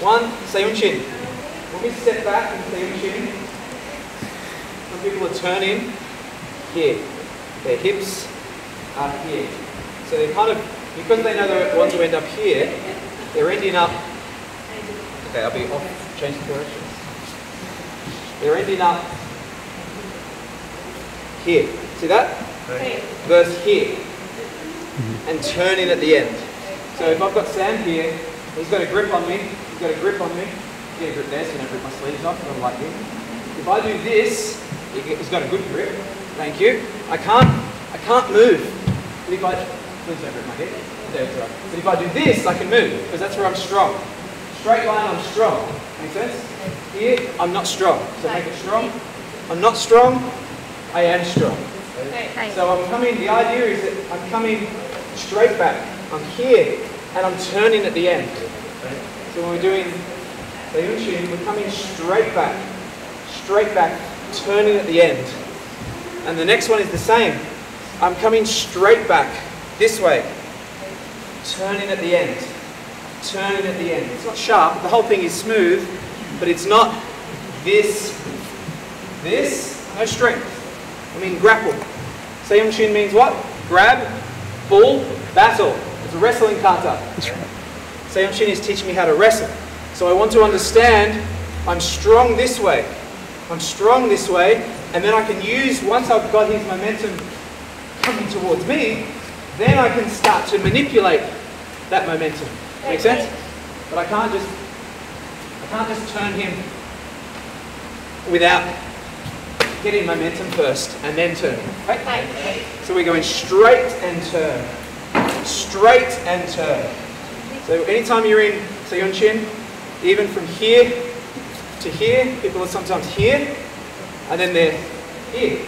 One, Seiunchin. When we step back in Seiunchin, some people are turning here. Their hips are here. So they kind of, because they know they want to end up here, they're ending up. Okay, I'll be off, change the directions. They're ending up here. See that? Verse here. And turning at the end. So if I've got Sam here, he's got a grip on me. He's got a grip on me. Get a grip there so I don't rip my sleeves off. Not like this. If I do this, he's got a good grip. Thank you. I can't move. But if I, please don't rip my hip. There we go. But if I do this, I can move because that's where I'm strong. Straight line, I'm strong. Make sense? Here, I'm not strong. So make it strong. I'm not strong. I am strong. So I'm coming, the idea is that I'm coming straight back. I'm here and I'm turning at the end. So when we're doing Seiunchin, we're coming straight back, turning at the end. And the next one is the same. I'm coming straight back, this way, turning at the end, turning at the end. It's not sharp, the whole thing is smooth, but it's not this, no strength. I mean grapple. Seiunchin means what? Grab, pull, battle. It's a wrestling kata. Seiunchin is teaching me how to wrestle. So I want to understand I'm strong this way. I'm strong this way, and then I can use, once I've got his momentum coming towards me, then I can start to manipulate that momentum. Make sense? But I can't just turn him without getting momentum first and then turn. Right? So we're going straight and turn. Straight and turn. So anytime you're in Seiunchin, even from here to here, people are sometimes here and then they're here.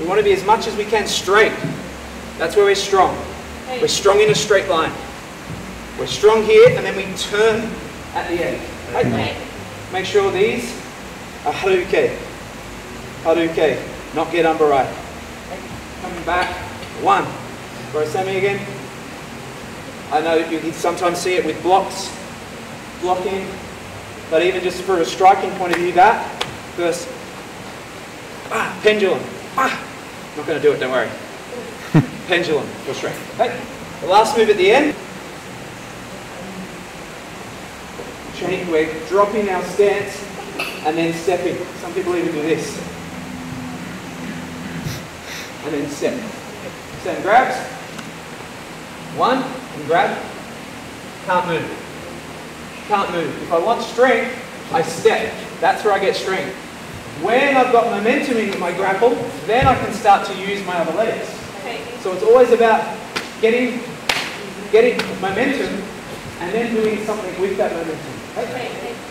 We want to be as much as we can straight. That's where we're strong. We're strong in a straight line. We're strong here and then we turn at the end. Right? Make sure these are haruke. Haruke, not get unbarai. Coming back, one. Bro, Sammy again. I know you can sometimes see it with blocks, blocking, but even just for a striking point of view, that first pendulum. Not going to do it. Don't worry. Pendulum for strength. Okay. The last move at the end. We're dropping our stance and then stepping. Some people even do this. And then step. Sam grabs. One, and grab. Can't move. Can't move. If I want strength, I step. That's where I get strength. When I've got momentum in my grapple, then I can start to use my other legs. So it's always about getting momentum and then doing something with that momentum. Okay.